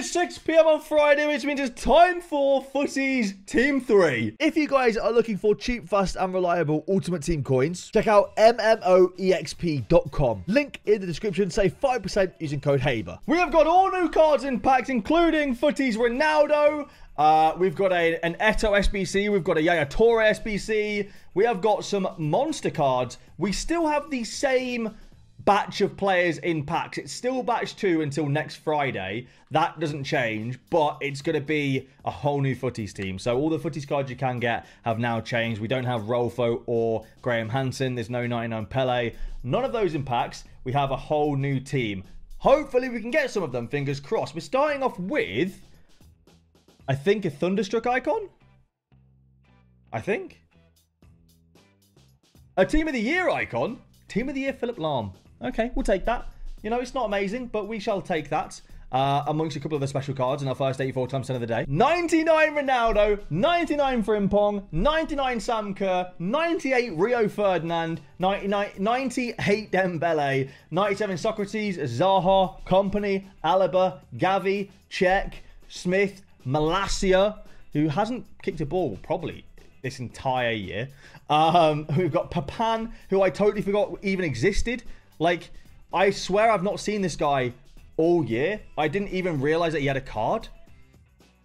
is 6 PM on Friday, which means it's time for Footies Team 3. If you guys are looking for cheap, fast, and reliable Ultimate Team coins, check out MMOEXP.com. Link in the description, save 5% using code HABER. We have got all new cards in packs, including Footies Ronaldo. We've got an Eto SBC. We've got a Yaya Toure SBC. We have got some monster cards. We still have the same batch of players in packs. It's still batch 2 until next Friday. That doesn't change, but it's going to be a whole new Footies team. So all the Footies cards you can get have now changed. We don't have Rolfo or Graham Hansen. There's no 99 Pele. None of those in packs. We have a whole new team. Hopefully we can get some of them, fingers crossed. We're starting off with, I think, a Thunderstruck icon? I think. A Team of the Year icon? Team of the Year Philip Lam. Okay, we'll take that. You know, it's not amazing, but we shall take that. Amongst a couple of the special cards in our first 84 times 10 of the day. 99 Ronaldo, 99 Frimpong, 99 Sam Kerr, 98 Rio Ferdinand, 98 Dembele, 97 Socrates, Zaha, Kompany, Alaba, Gavi, Cech, Smith, Malacia, who hasn't kicked a ball probably this entire year. We've got Papan, who I totally forgot even existed. Like, I swear I've not seen this guy all year. I didn't even realize that he had a card.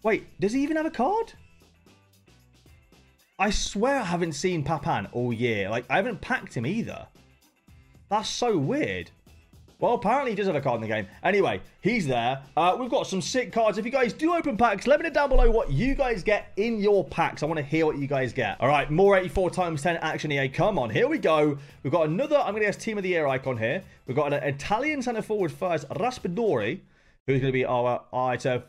Wait, does he even have a card? I swear I haven't seen Papan all year. Like, I haven't packed him either. That's so weird. Well, apparently he does have a card in the game. Anyway, he's there. We've got some sick cards. If you guys do open packs, let me know down below what you guys get in your packs. I want to hear what you guys get. All right, more 84 times 10 action, EA. Come on, here we go. We've got another, I'm going to guess, Team of the Year icon here. We've got an Italian centre-forward first, Raspadori, who's going to be our Eto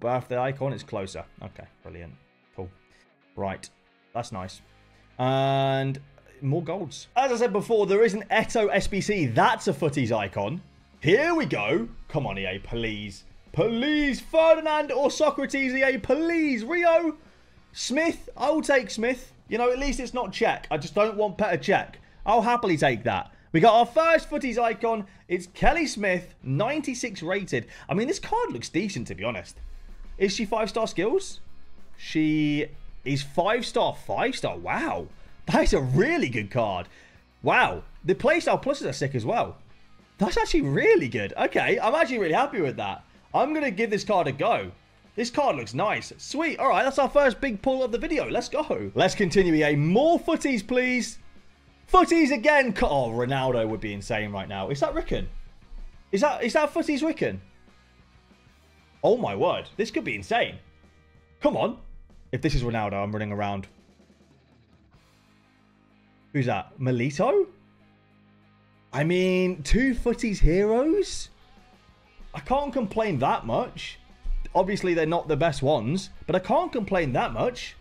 birthday icon. It's closer. Okay, brilliant. Cool. Right, that's nice. And more golds. As I said before, there is an Eto SBC. That's a Footies icon. Here we go. Come on, EA, please. Please, Ferdinand or Socrates, EA, please. Rio, Smith, I will take Smith. You know, at least it's not Cech. I just don't want Petr Cech. I'll happily take that. We got our first Footies icon. It's Kelly Smith, 96 rated. I mean, this card looks decent, to be honest. Is she 5-star skills? She is 5-star, 5-star. Wow. That's a really good card. Wow. The playstyle pluses are sick as well. That's actually really good. Okay, I'm actually really happy with that. I'm going to give this card a go. This card looks nice. Sweet. All right, that's our first big pull of the video. Let's go. Let's continue, EA. More Footies, please. Footies again. Oh, Ronaldo would be insane right now. Is that Rickon? Is that Footies Rickon? Oh, my word. This could be insane. Come on. If this is Ronaldo, I'm running around. Who's that? Milito? I mean, two Footies heroes? I can't complain that much. Obviously, they're not the best ones, but I can't complain that much.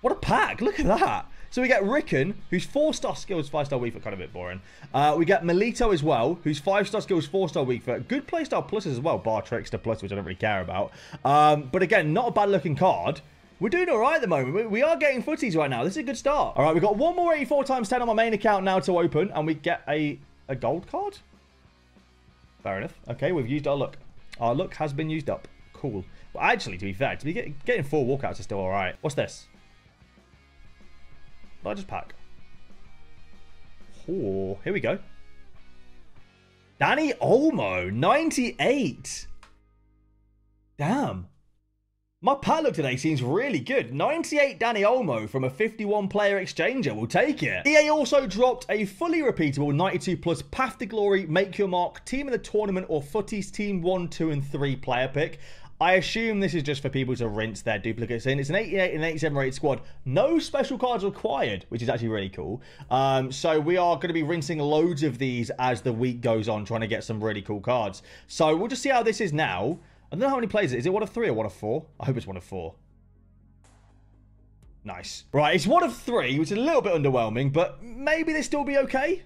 What a pack. Look at that. So we get Rickon, who's 4-star skills, 5-star weak foot. Kind of a bit boring. We get Milito as well, who's 5-star skills, 4-star weak foot. Good playstyle pluses as well. Bar Trickster plus, which I don't really care about. But again, not a bad-looking card. We're doing all right at the moment. We are getting Footies right now. This is a good start. All right, we've got one more 84 times 10 on my main account now to open, and we get a gold card. Fair enough. Okay, we've used our luck. Our luck has been used up. Cool. Well, actually, to be fair, getting 4 walkouts is still all right. What's this? I'll just pack. Oh, here we go. Danny Olmo, 98. Damn. My pack look today seems really good. 98 Danny Olmo from a 51-player exchanger. We'll take it. EA also dropped a fully repeatable 92+ Path to Glory, Make Your Mark, Team of the Tournament, or Footies Team 1, 2, and 3 player pick. I assume this is just for people to rinse their duplicates in. It's an 88 and 87 rated squad. No special cards required, which is actually really cool. So we are going to be rinsing loads of these as the week goes on, trying to get some really cool cards. So we'll just see how this is now. I don't know how many plays it is. Is it 1 of 3 or 1 of 4? I hope it's 1 of 4. Nice. Right, it's 1 of 3, which is a little bit underwhelming, but maybe this still be okay.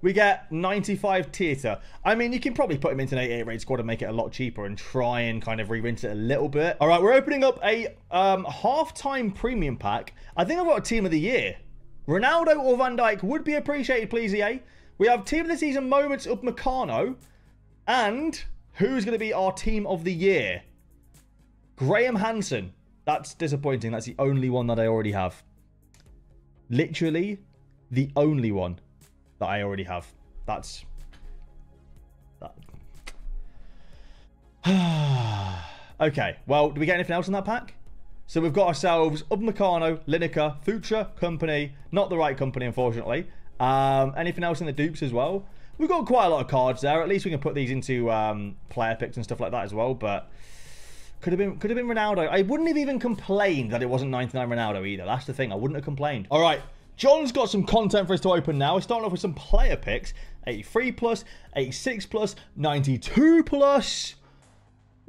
We get 95 Tita. I mean, you can probably put him into an 88 raid squad and make it a lot cheaper and try and kind of re-rinse it a little bit. All right, we're opening up a half-time premium pack. I think I've got a Team of the Year. Ronaldo or Van Dijk would be appreciated, please, EA. We have Team of the Season moments of Meccano and... Who's going to be our team of the year? Graham Hansen. That's disappointing. That's the only one that I already have. Literally the only one that I already have. That's... that. Okay, well, do we get anything else in that pack? So we've got ourselves Meccano, Lineker, Future, Company. Not the right company, unfortunately. Anything else in the dupes as well? We've got quite a lot of cards there. At least we can put these into player picks and stuff like that as well. But could have been Ronaldo. I wouldn't have even complained that it wasn't 99 Ronaldo either. That's the thing. I wouldn't have complained. All right. John's got some content for us to open now. We're starting off with some player picks. 83 plus, 86 plus, 92 plus.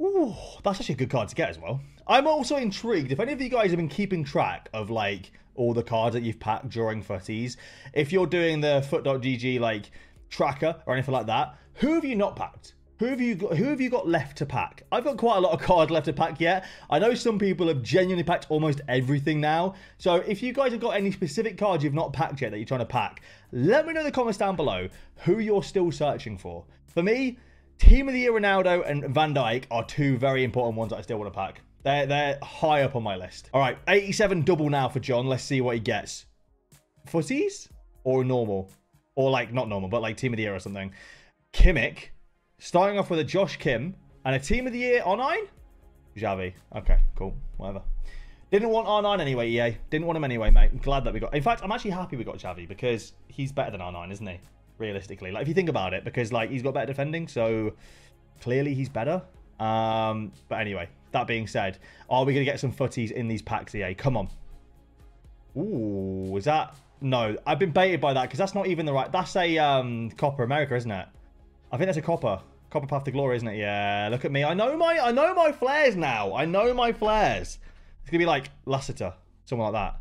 Ooh, that's actually a good card to get as well. I'm also intrigued. If any of you guys have been keeping track of, like, all the cards that you've packed during Futties, if you're doing the foot.gg, like, tracker or anything like that, who have you not packed? Who have you got left to pack? I've got quite a lot of cards left to pack yet. I know some people have genuinely packed almost everything now. So if you guys have got any specific cards you've not packed yet that you're trying to pack, let me know in the comments down below who you're still searching for. For me, Team of the Year Ronaldo and Van Dijk are two very important ones that I still want to pack. They're high up on my list. All right, 87 double now for John. Let's see what he gets. Futties or normal? Or, like, not normal, but, like, Team of the Year or something. Kimmich. Starting off with a Josh Kim and a Team of the Year R9? Xavi. Okay, cool. Whatever. Didn't want R9 anyway, EA. Didn't want him anyway, mate. I'm glad that we got... In fact, I'm actually happy we got Xavi because he's better than R9, isn't he? Realistically. Like, if you think about it, because, like, he's got better defending, so clearly he's better. But anyway, that being said, are we going to get some footies in these packs, EA? Come on. Ooh, is that... No, I've been baited by that because that's not even the right... That's a Copper America, isn't it? I think that's a Copper. Copper Path to Glory, isn't it? Yeah, look at me. I know my flares now. I know my flares. It's going to be like Lassiter, someone like that.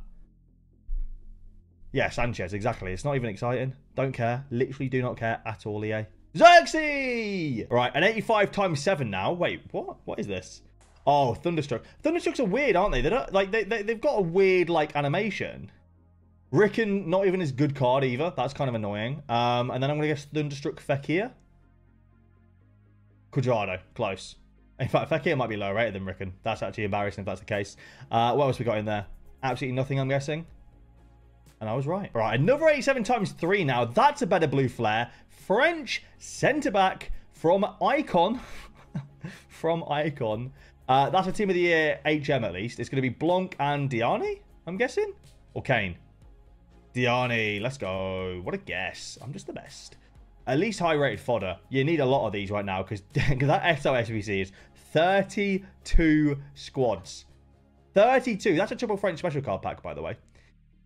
Yeah, Sanchez, exactly. It's not even exciting. Don't care. Literally do not care at all, EA. Xerxes! Right, an 85 times 7 now. Wait, what? What is this? Oh, Thunderstruck. Thunderstrucks are weird, aren't they? They don't, like, they've got a weird, like, animation. Rickon, not even his good card either. That's kind of annoying. And then I'm going to guess Thunderstruck Fekir. Cuadrado, close. In fact, Fekir might be lower rated than Rickon. That's actually embarrassing if that's the case. What else we got in there? Absolutely nothing, I'm guessing. And I was right. All right, another 87 times 3 now. That's a better blue flare. French centre-back from Icon. From Icon. That's a Team of the Year HM at least. It's going to be Blanc and Diani, I'm guessing. Or Kane. Diani, let's go. What a guess. I'm just the best. At least high-rated fodder. You need a lot of these right now because that Eto SVC is 32 squads. 32. That's a triple French special card pack, by the way.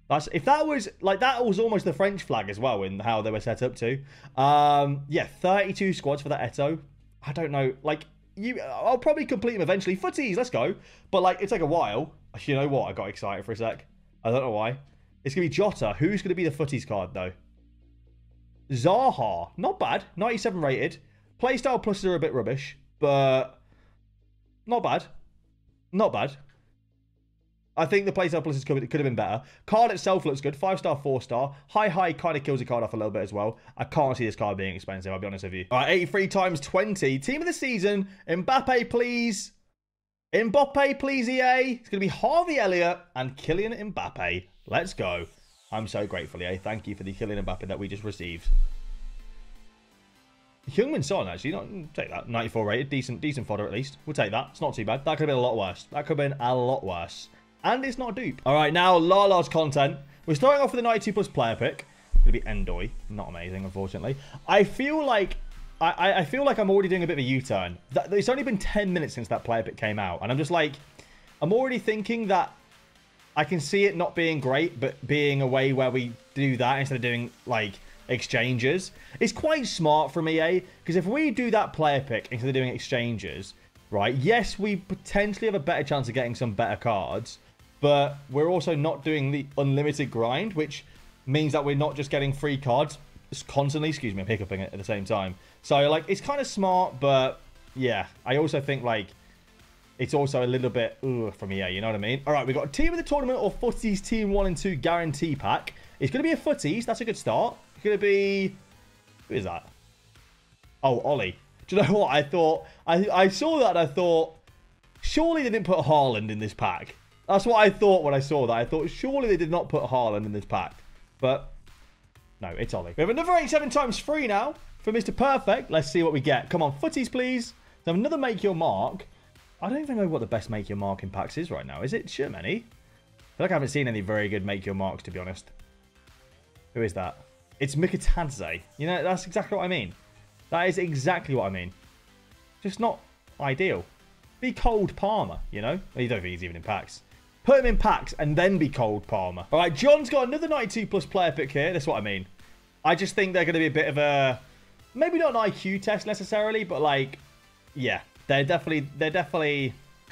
That's, if that was, like, that was almost the French flag as well in how they were set up to. Yeah, 32 squads for that Eto. I don't know. Like, I'll probably complete them eventually. Footies, let's go. But, like, it took a while. You know what? I got excited for a sec. I don't know why. It's going to be Jota. Who's going to be the footies card, though? Zaha. Not bad. 97 rated. Playstyle pluses are a bit rubbish, but not bad. Not bad. I think the playstyle pluses could have been better. Card itself looks good. 5-star, 4-star. High kind of kills the card off a little bit as well. I can't see this card being expensive, I'll be honest with you. All right, 83 times 20. Team of the season. Mbappe, please. Mbappe, please, EA. It's going to be Harvey Elliott and Kylian Mbappe. Let's go. I'm so grateful, EA. Thank you for the Kylian Mbappe that we just received. Heung-min Son, actually. Not, take that. 94 rated. Decent fodder, at least. We'll take that. It's not too bad. That could have been a lot worse. That could have been a lot worse. And it's not a dupe. All right, now Lala's content. We're starting off with a 92-plus player pick. It's going to be Endoi. Not amazing, unfortunately. I feel like... I feel like I'm already doing a bit of a U-turn. It's only been 10 minutes since that player pick came out. And I'm just like... I'm already thinking that... I can see it not being great, but being a way where we do that instead of doing, like, exchanges. It's quite smart from EA, because if we do that player pick instead of doing exchanges, right, yes, we potentially have a better chance of getting some better cards, but we're also not doing the unlimited grind, which means that we're not just getting free cards constantly. Excuse me, I'm hiccuping it at the same time. So, like, it's kind of smart, but, yeah, I also think, like... It's also a little bit from EA, you know what I mean? All right, we've got a Team of the Tournament or Footies Team 1 and 2 Guarantee Pack. It's going to be a Footies. That's a good start. It's going to be... Who is that? Oh, Ollie. Do you know what? I thought, I saw that and I thought, surely they didn't put Haaland in this pack. That's what I thought when I saw that. I thought, surely they did not put Haaland in this pack. But no, it's Ollie. We have another 87 times free now for Mr. Perfect. Let's see what we get. Come on, footies, please. So another make your mark. I don't even know what the best make your mark in packs is right now. Is it? Sure, many. I feel like I haven't seen any very good make your marks, to be honest. Who is that? It's Mikitadze. You know, that's exactly what I mean. That is exactly what I mean. Just not ideal. Be cold Palmer, you know? You don't think he's even in packs. Put him in packs and then be cold Palmer. All right, John's got another 92 plus player pick here. That's what I mean. I just think they're going to be a bit of a... Maybe not an IQ test necessarily, but like... Yeah, they're definitely going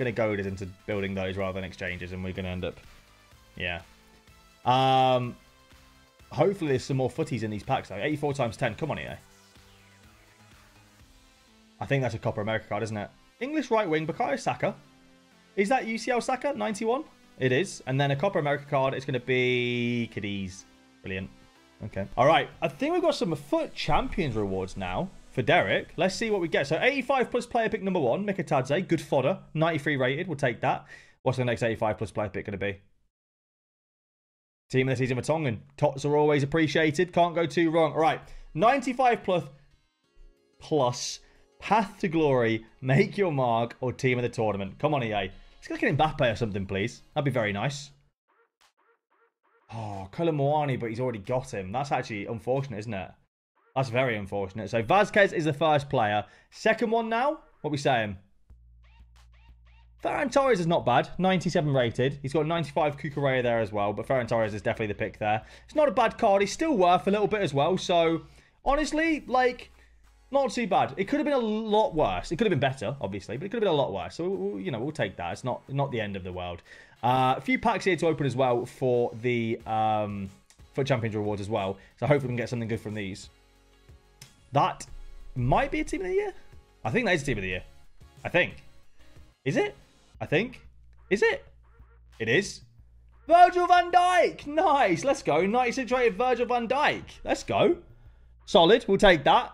to goad us into building those rather than exchanges, and we're going to end up... Yeah. Hopefully there's some more footies in these packs though. 84 times 10. Come on, EA. I think that's a Copa America card, isn't it? English right wing, Bukayo Saka. Is that UCL Saka? 91? It is. And then a Copa America card. It's going to be Cadiz. Brilliant. Okay. All right. I think we've got some FUT Champions rewards now for Derek. Let's see what we get. So 85 plus player pick number one, Mikitadze. Good fodder. 93 rated. We'll take that. What's the next 85 plus player pick going to be? Team of the season for Tongan. Tots are always appreciated. Can't go too wrong. All right. 95 plus Path to Glory, Make Your Mark, or Team of the Tournament. Come on, EA. Let's go get Mbappe or something, please. That'd be very nice. Oh, Colin Moani, but he's already got him. That's actually unfortunate, isn't it? That's very unfortunate. So Vasquez is the first player. Second one now? What are we saying? Ferran Torres is not bad. 97 rated. He's got 95 Kukurea there as well. But Ferran Torres is definitely the pick there. It's not a bad card. He's still worth a little bit as well. So, honestly, like, not too bad. It could have been a lot worse. It could have been better, obviously. But it could have been a lot worse. So, you know, we'll take that. It's not the end of the world. A few packs here to open as well for the FUT Champions rewards as well. So, hopefully we can get something good from these. That might be a Team of the Year. I think that is a Team of the Year. I think. Is it? I think. Is it? It is. Virgil van Dijk. Nice. Let's go. 96 rated Virgil van Dijk. Let's go. Solid. We'll take that.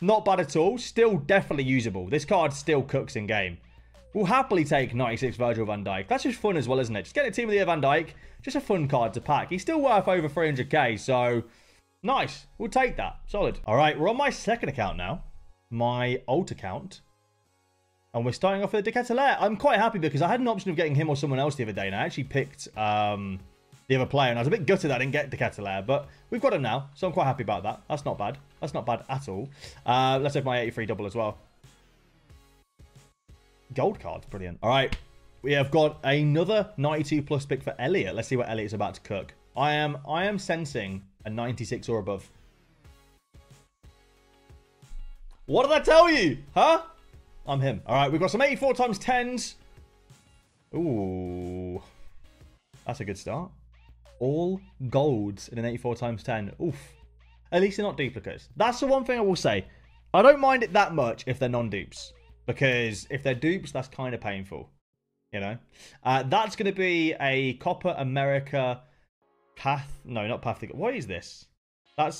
Not bad at all. Still definitely usable. This card still cooks in game. We'll happily take 96 Virgil van Dijk. That's just fun as well, isn't it? Just get a Team of the Year van Dijk. Just a fun card to pack. He's still worth over 300k. So nice. We'll take that. Solid. All right. We're on my second account now. My alt account. And we're starting off with a De Ketelaere. I'm quite happy because I had an option of getting him or someone else the other day. And I actually picked the other player. And I was a bit gutted I didn't get De Ketelaere. But we've got him now. So I'm quite happy about that. That's not bad. That's not bad at all. Let's have my 83 double as well. Gold cards. Brilliant. All right. We have got another 92 plus pick for Elliott. Let's see what Elliott's about to cook. I am sensing a 96 or above. What did I tell you? Huh? I'm him. All right, we've got some 84 times 10s. Ooh. That's a good start. All golds in an 84 times 10. Oof. At least they're not duplicates. That's the one thing I will say. I don't mind it that much if they're non-dupes. Because if they're dupes, that's kind of painful. You know? That's going to be a Copa America Path. No, not Path. What is this? That's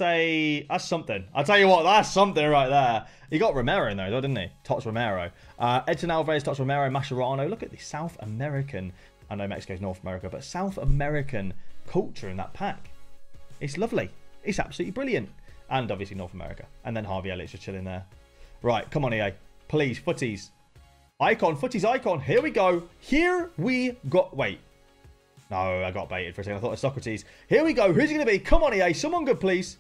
something. I'll tell you what, that's something right there. He got Romero in there, didn't he? Tots Romero. Edson Alvarez, Tots Romero, Mascherano. Look at the South American. I know Mexico's North America, but South American culture in that pack. It's lovely. It's absolutely brilliant. And obviously North America. And then Harvey Elliott's just chilling there. Right, come on EA. Please, footies. Icon, footies, icon. Here we go. Here we go. Wait. No, I got baited for a second. I thought it was Socrates. Here we go. Who's it going to be? Come on, EA. Someone good, please.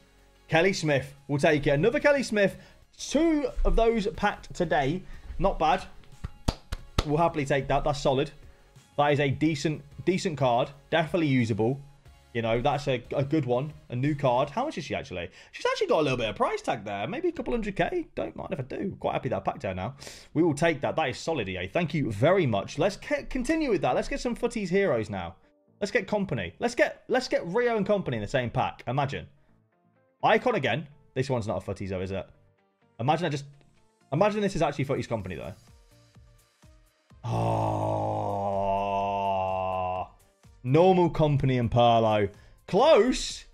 Kelly Smith. We'll take it. Another Kelly Smith. Two of those packed today. Not bad. We'll happily take that. That's solid. That is a decent card. Definitely usable. You know, that's a good one. A new card. How much is she actually? She's actually got a little bit of price tag there. Maybe a couple $100k. Don't mind if I do. Quite happy that I packed her now. We will take that. That is solid, EA. Thank you very much. Let's continue with that. Let's get some Footies Heroes now. Let's get Company. Let's get Rio and Company in the same pack. Imagine. Icon again. This one's not a Footies though, is it? Imagine this is actually Footies Company though. Oh. Normal Company and Perlo. Close.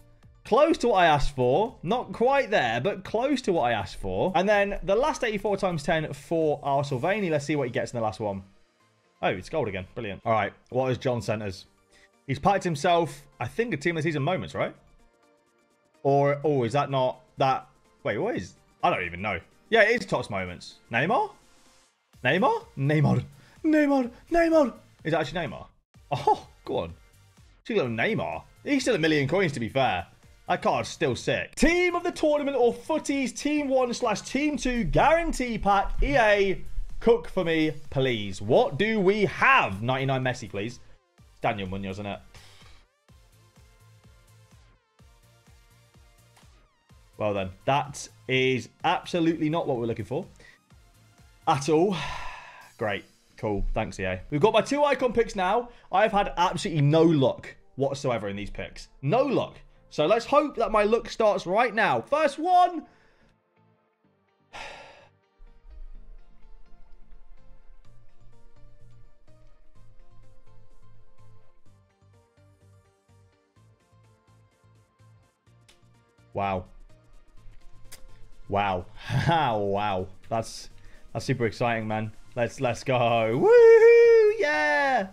Close to what I asked for. Not quite there, but close to what I asked for. And then the last 84 times 10 for our Sylvani. Let's see what he gets in the last one. Oh, it's gold again. Brilliant. All right. What has John sent us? He's packed himself, I think, a team of the season moments, right? Or, oh, is that not that? Wait, what is? I don't even know. Yeah, it is Tots Moments. Neymar? Neymar? Neymar. Neymar. Neymar. Is that actually Neymar? Oh, go on. See little Neymar. He's still £1 million coins, to be fair. That card's still sick. Team of the tournament or footies, team 1/team 2, guarantee pack, EA, cook for me, please. What do we have? 99 Messi, please. Daniel Munoz, isn't it? Well then, that is absolutely not what we're looking for at all. Great. Cool. Thanks, EA. We've got my 2 icon picks now. I've had absolutely no luck whatsoever in these picks. No luck. So let's hope that my luck starts right now. First one. Wow. Wow. Wow. That's super exciting, man. Let's go. Woohoo! Yeah!